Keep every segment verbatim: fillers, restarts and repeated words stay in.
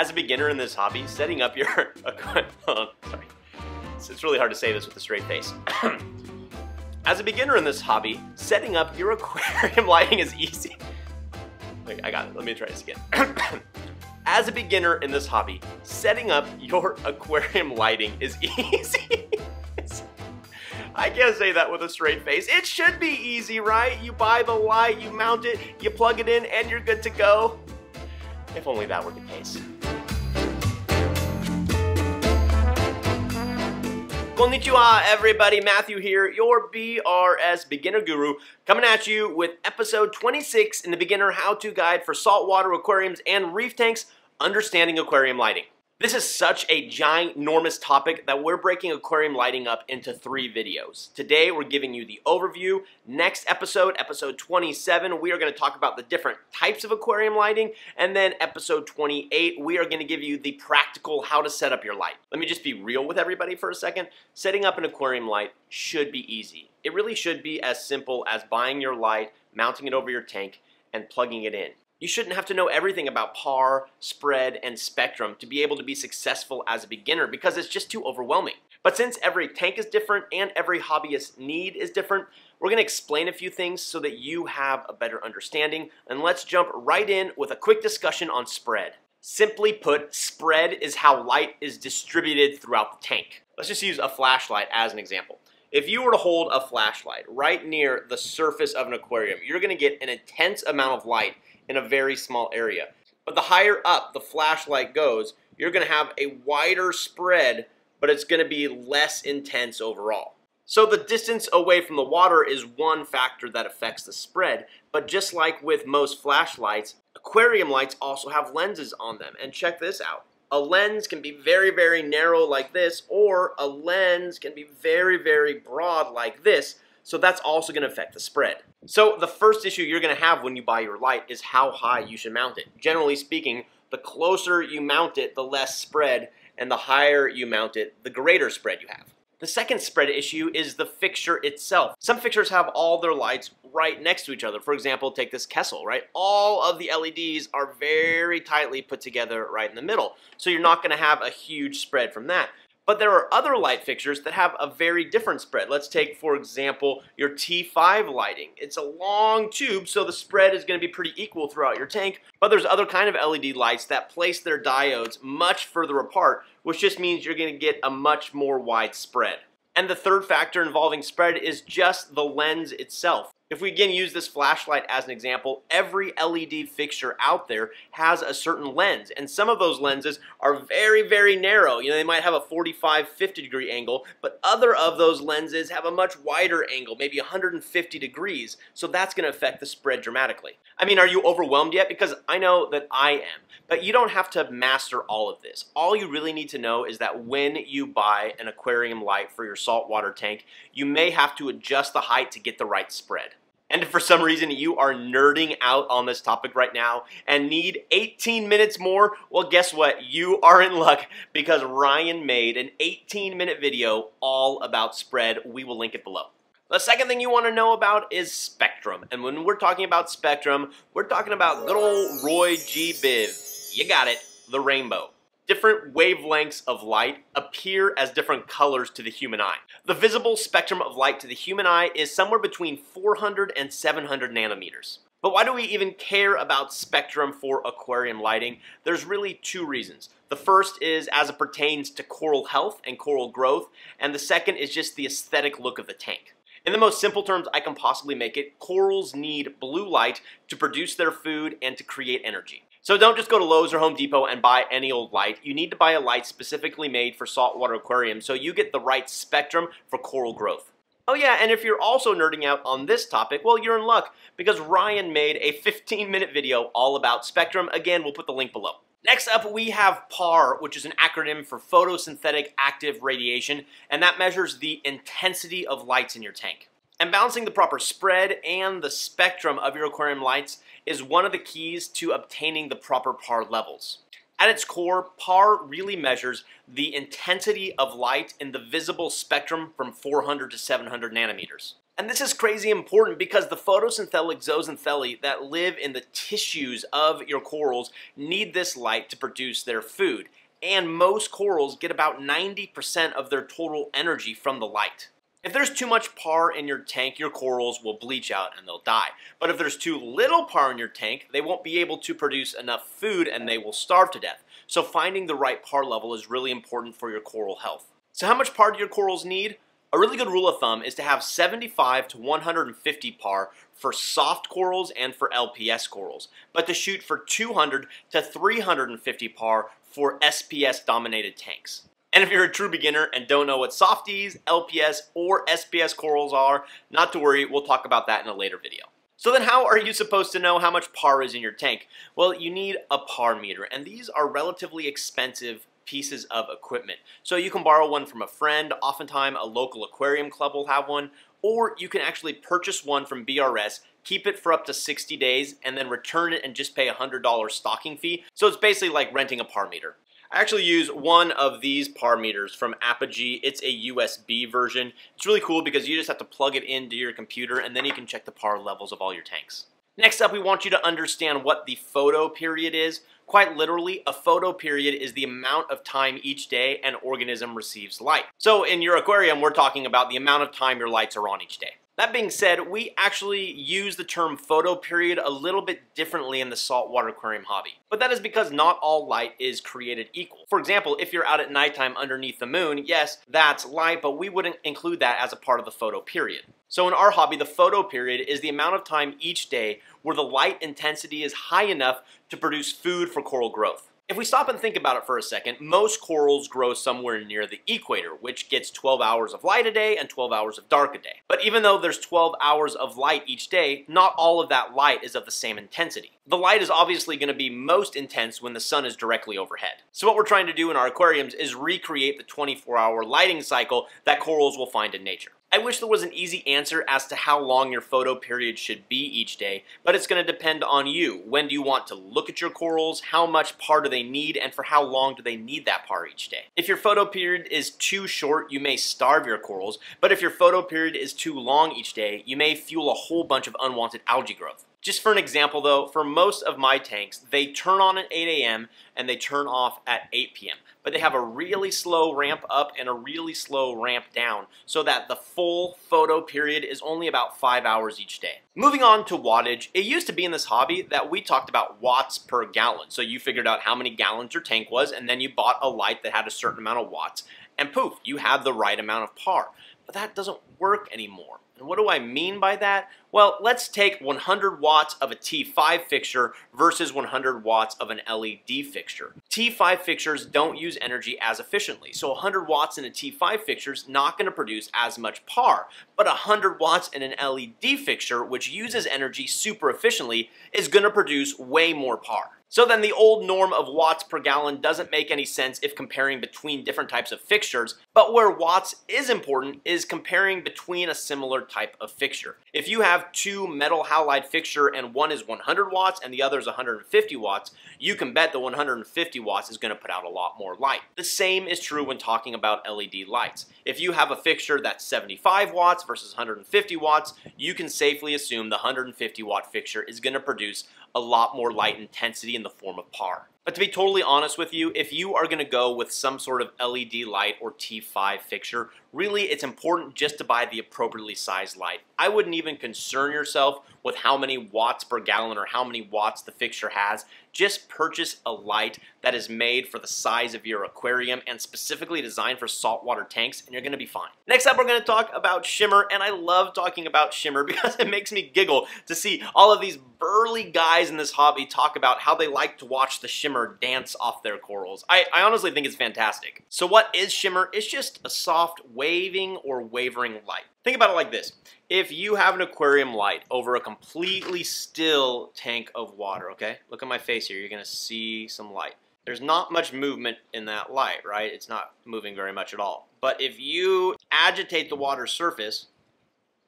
As a beginner in this hobby, setting up your, oh, sorry, it's really hard to say this with a straight face. As a beginner in this hobby, setting up your aquarium lighting is easy. Wait, I got it, let me try this again. As a beginner in this hobby, setting up your aquarium lighting is easy. I can't say that with a straight face. It should be easy, right? You buy the light, you mount it, you plug it in, and you're good to go. If only that were the case. Konnichiwa, everybody. Matthew here, your B R S beginner guru, coming at you with episode twenty-six in the beginner how-to guide for saltwater aquariums and reef tanks, understanding aquarium lighting. This is such a ginormous topic that we're breaking aquarium lighting up into three videos. Today, we're giving you the overview. Next episode, episode twenty-seven, we are going to talk about the different types of aquarium lighting. And then episode twenty-eight, we are going to give you the practical how to set up your light. Let me just be real with everybody for a second. Setting up an aquarium light should be easy. It really should be as simple as buying your light, mounting it over your tank, and plugging it in. You shouldn't have to know everything about P A R, spread, and spectrum to be able to be successful as a beginner because it's just too overwhelming. But since every tank is different and every hobbyist need is different, we're going to explain a few things so that you have a better understanding. And let's jump right in with a quick discussion on spread. Simply put, spread is how light is distributed throughout the tank. Let's just use a flashlight as an example. If you were to hold a flashlight right near the surface of an aquarium, you're going to get an intense amount of light in a very small area. But the higher up the flashlight goes, you're gonna have a wider spread, but it's gonna be less intense overall. So the distance away from the water is one factor that affects the spread, but just like with most flashlights, aquarium lights also have lenses on them, and check this out. A lens can be very, very narrow like this, or a lens can be very, very broad like this, so that's also gonna affect the spread. So the first issue you're gonna have when you buy your light is how high you should mount it. Generally speaking, the closer you mount it, the less spread, and the higher you mount it, the greater spread you have. The second spread issue is the fixture itself. Some fixtures have all their lights right next to each other. For example, take this Kessil, right? All of the L E Ds are very tightly put together right in the middle, so you're not gonna have a huge spread from that. But there are other light fixtures that have a very different spread. Let's take, for example, your T five lighting. It's a long tube, so the spread is going to be pretty equal throughout your tank. But there's other kind of L E D lights that place their diodes much further apart, which just means you're going to get a much more wide spread. And the third factor involving spread is just the lens itself. If we again use this flashlight as an example, every L E D fixture out there has a certain lens, and some of those lenses are very, very narrow. You know, they might have a forty-five, fifty degree angle, but other of those lenses have a much wider angle, maybe one hundred fifty degrees, so that's going to affect the spread dramatically. I mean, are you overwhelmed yet? Because I know that I am, but you don't have to master all of this. All you really need to know is that when you buy an aquarium light for your saltwater tank, you may have to adjust the height to get the right spread. And if for some reason you are nerding out on this topic right now and need eighteen minutes more, well, guess what? You are in luck because Ryan made an eighteen minute video all about spread. We will link it below. The second thing you want to know about is spectrum. And when we're talking about spectrum, we're talking about good old Roy G Biv. You got it, the rainbow. Different wavelengths of light appear as different colors to the human eye. The visible spectrum of light to the human eye is somewhere between four hundred and seven hundred nanometers. But why do we even care about spectrum for aquarium lighting? There's really two reasons. The first is as it pertains to coral health and coral growth, and the second is just the aesthetic look of the tank. In the most simple terms I can possibly make it, corals need blue light to produce their food and to create energy. So don't just go to Lowe's or Home Depot and buy any old light. You need to buy a light specifically made for saltwater aquariums so you get the right spectrum for coral growth. Oh yeah, and if you're also nerding out on this topic, well, you're in luck because Ryan made a fifteen minute video all about spectrum. Again, we'll put the link below. Next up, we have P A R, which is an acronym for photosynthetic active radiation, and that measures the intensity of lights in your tank. And balancing the proper spread and the spectrum of your aquarium lights is one of the keys to obtaining the proper P A R levels. At its core, P A R really measures the intensity of light in the visible spectrum from four hundred to seven hundred nanometers. And this is crazy important because the photosynthetic zooxanthellae that live in the tissues of your corals need this light to produce their food. And most corals get about ninety percent of their total energy from the light. If there's too much P A R in your tank, your corals will bleach out and they'll die. But if there's too little P A R in your tank, they won't be able to produce enough food and they will starve to death. So finding the right P A R level is really important for your coral health. So how much P A R do your corals need? A really good rule of thumb is to have seventy-five to one hundred fifty P A R for soft corals and for L P S corals, but to shoot for two hundred to three hundred fifty P A R for S P S dominated tanks. And if you're a true beginner and don't know what softies, L P S, or S P S corals are, not to worry, we'll talk about that in a later video. So then how are you supposed to know how much P A R is in your tank? Well, you need a P A R meter, and these are relatively expensive pieces of equipment. So you can borrow one from a friend, oftentimes a local aquarium club will have one, or you can actually purchase one from B R S, keep it for up to sixty days, and then return it and just pay a one hundred dollar stocking fee. So it's basically like renting a P A R meter. I actually use one of these P A R meters from Apogee. It's a U S B version. It's really cool because you just have to plug it into your computer and then you can check the P A R levels of all your tanks. Next up, we want you to understand what the photo period is. Quite literally, a photo period is the amount of time each day an organism receives light. So in your aquarium, we're talking about the amount of time your lights are on each day. That being said, we actually use the term photo period a little bit differently in the saltwater aquarium hobby. But that is because not all light is created equal. For example, if you're out at nighttime underneath the moon, yes, that's light, but we wouldn't include that as a part of the photo period. So in our hobby, the photo period is the amount of time each day where the light intensity is high enough to produce food for coral growth. If we stop and think about it for a second, most corals grow somewhere near the equator, which gets twelve hours of light a day and twelve hours of dark a day. But even though there's twelve hours of light each day, not all of that light is of the same intensity. The light is obviously going to be most intense when the sun is directly overhead. So what we're trying to do in our aquariums is recreate the twenty-four hour lighting cycle that corals will find in nature. I wish there was an easy answer as to how long your photo period should be each day, but it's going to depend on you. When do you want to look at your corals? How much P A R do they need? And for how long do they need that P A R each day? If your photo period is too short, you may starve your corals, but if your photo period is too long each day, you may fuel a whole bunch of unwanted algae growth. Just for an example though, for most of my tanks, they turn on at eight A M and they turn off at eight P M But they have a really slow ramp up and a really slow ramp down so that the full photo period is only about five hours each day. Moving on to wattage, it used to be in this hobby that we talked about watts per gallon. So you figured out how many gallons your tank was and then you bought a light that had a certain amount of watts and poof, you had the right amount of P A R. But that doesn't work anymore. And what do I mean by that? Well, let's take one hundred watts of a T five fixture versus one hundred watts of an L E D fixture. T five fixtures don't use energy as efficiently, so one hundred watts in a T five fixture is not going to produce as much P A R, but one hundred watts in an L E D fixture, which uses energy super efficiently, is going to produce way more P A R. So then the old norm of watts per gallon doesn't make any sense if comparing between different types of fixtures, but where watts is important is comparing between a similar type of fixture. If you have two metal halide fixture and one is one hundred watts and the other is one hundred fifty watts, you can bet the one hundred fifty watts is going to put out a lot more light. The same is true when talking about L E D lights. If you have a fixture that's seventy-five watts versus one hundred fifty watts, you can safely assume the one hundred fifty watt fixture is going to produce a lot more light intensity in the form of P A R. But to be totally honest with you, if you are going to go with some sort of L E D light or T five fixture, really it's important just to buy the appropriately sized light. I wouldn't even concern yourself with how many watts per gallon or how many watts the fixture has. Just purchase a light that is made for the size of your aquarium and specifically designed for saltwater tanks, and you're going to be fine. Next up, we're going to talk about shimmer, and I love talking about shimmer because it makes me giggle to see all of these burly guys in this hobby talk about how they like to watch the shimmer dance off their corals. I, I honestly think it's fantastic. So what is shimmer? It's just a soft waving or wavering light. Think about it like this. If you have an aquarium light over a completely still tank of water, okay? Look at my face here. You're going to see some light. There's not much movement in that light, right? It's not moving very much at all. But if you agitate the water surface,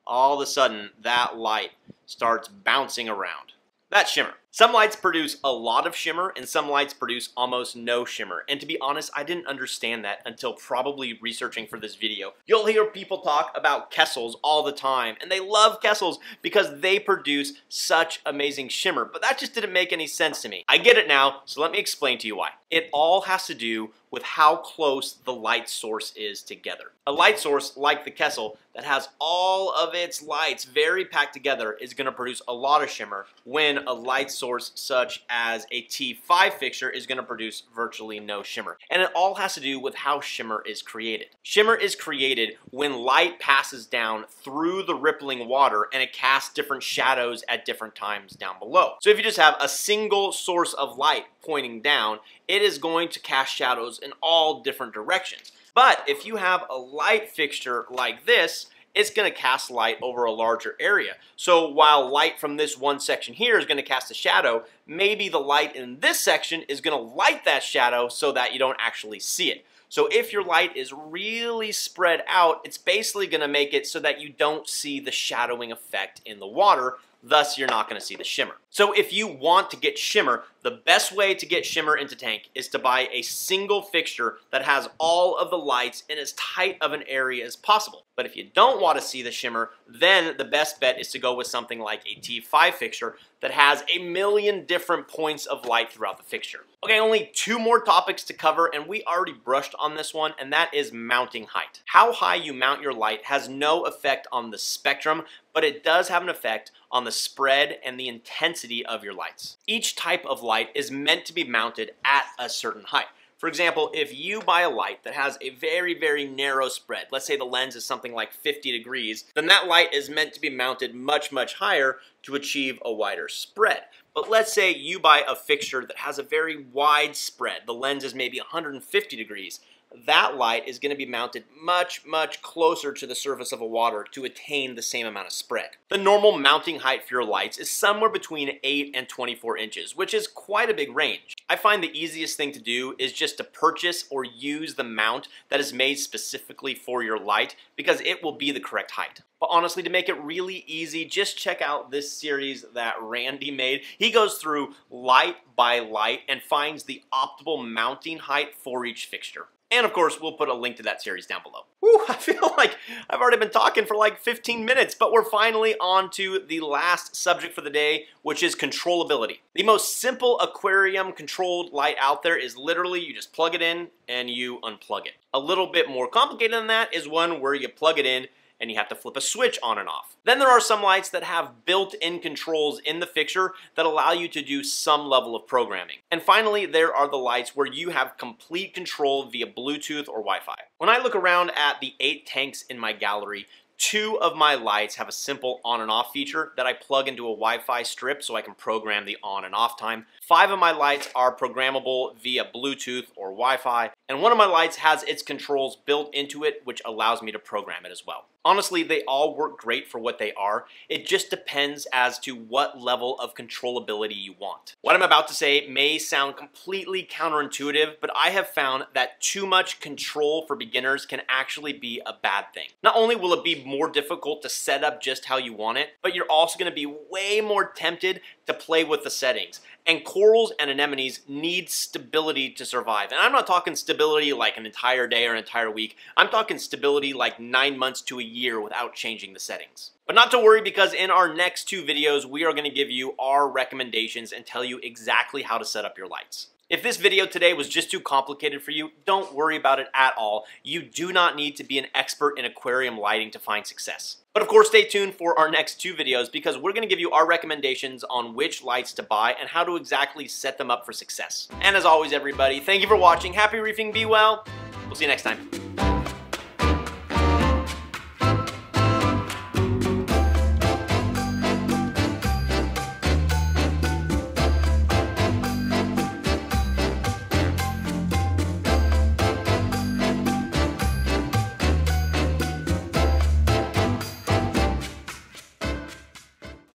all of a sudden that light starts bouncing around. That's shimmer. Some lights produce a lot of shimmer and some lights produce almost no shimmer. And to be honest, I didn't understand that until probably researching for this video. You'll hear people talk about Kessils all the time, and they love Kessils because they produce such amazing shimmer, but that just didn't make any sense to me. I get it now, so let me explain to you why. It all has to do with how close the light source is together. A light source like the Kessil that has all of its lights very packed together is going to produce a lot of shimmer, when a light source such as a T five fixture is going to produce virtually no shimmer. And it all has to do with how shimmer is created. Shimmer is created when light passes down through the rippling water and it casts different shadows at different times down below. So if you just have a single source of light pointing down, it is going to cast shadows in all different directions. But if you have a light fixture like this, it's going to cast light over a larger area. So while light from this one section here is going to cast a shadow, maybe the light in this section is going to light that shadow so that you don't actually see it. So if your light is really spread out, it's basically going to make it so that you don't see the shadowing effect in the water. Thus, you're not going to see the shimmer. So if you want to get shimmer, the best way to get shimmer into tank is to buy a single fixture that has all of the lights in as tight of an area as possible. But if you don't want to see the shimmer, then the best bet is to go with something like a T five fixture that has a million different points of light throughout the fixture. Okay, only two more topics to cover, and we already brushed on this one, and that is mounting height. How high you mount your light has no effect on the spectrum, but it does have an effect on the spread and the intensity of your lights. Each type of light is meant to be mounted at a certain height. For example, if you buy a light that has a very, very narrow spread, let's say the lens is something like fifty degrees, then that light is meant to be mounted much, much higher to achieve a wider spread. But let's say you buy a fixture that has a very wide spread. The lens is maybe one hundred fifty degrees. That light is going to be mounted much, much closer to the surface of a water to attain the same amount of spread. The normal mounting height for your lights is somewhere between eight and twenty-four inches, which is quite a big range. I find the easiest thing to do is just to purchase or use the mount that is made specifically for your light, because it will be the correct height. But honestly, to make it really easy, just check out this series that Randy made. He goes through light by light and finds the optimal mounting height for each fixture. And of course, we'll put a link to that series down below. Woo, I feel like I've already been talking for like fifteen minutes, but we're finally on to the last subject for the day, which is controllability. The most simple aquarium controlled light out there is literally you just plug it in and you unplug it. A little bit more complicated than that is one where you plug it in and you have to flip a switch on and off. Then there are some lights that have built-in controls in the fixture that allow you to do some level of programming. And finally, there are the lights where you have complete control via Bluetooth or Wi-Fi. When I look around at the eight tanks in my gallery, two of my lights have a simple on and off feature that I plug into a Wi-Fi strip so I can program the on and off time. Five of my lights are programmable via Bluetooth or Wi-Fi, and one of my lights has its controls built into it, which allows me to program it as well. Honestly, they all work great for what they are. It just depends as to what level of controllability you want. What I'm about to say may sound completely counterintuitive, but I have found that too much control for beginners can actually be a bad thing. Not only will it be more difficult to set up just how you want it, but you're also going to be way more tempted to play with the settings. And corals and anemones need stability to survive. And I'm not talking stability like an entire day or an entire week. I'm talking stability like nine months to a year without changing the settings. But not to worry, because in our next two videos, we are going to give you our recommendations and tell you exactly how to set up your lights. If this video today was just too complicated for you, don't worry about it at all. You do not need to be an expert in aquarium lighting to find success. But of course, stay tuned for our next two videos, because we're going to give you our recommendations on which lights to buy and how to exactly set them up for success. And as always, everybody, thank you for watching. Happy reefing, be well. We'll see you next time.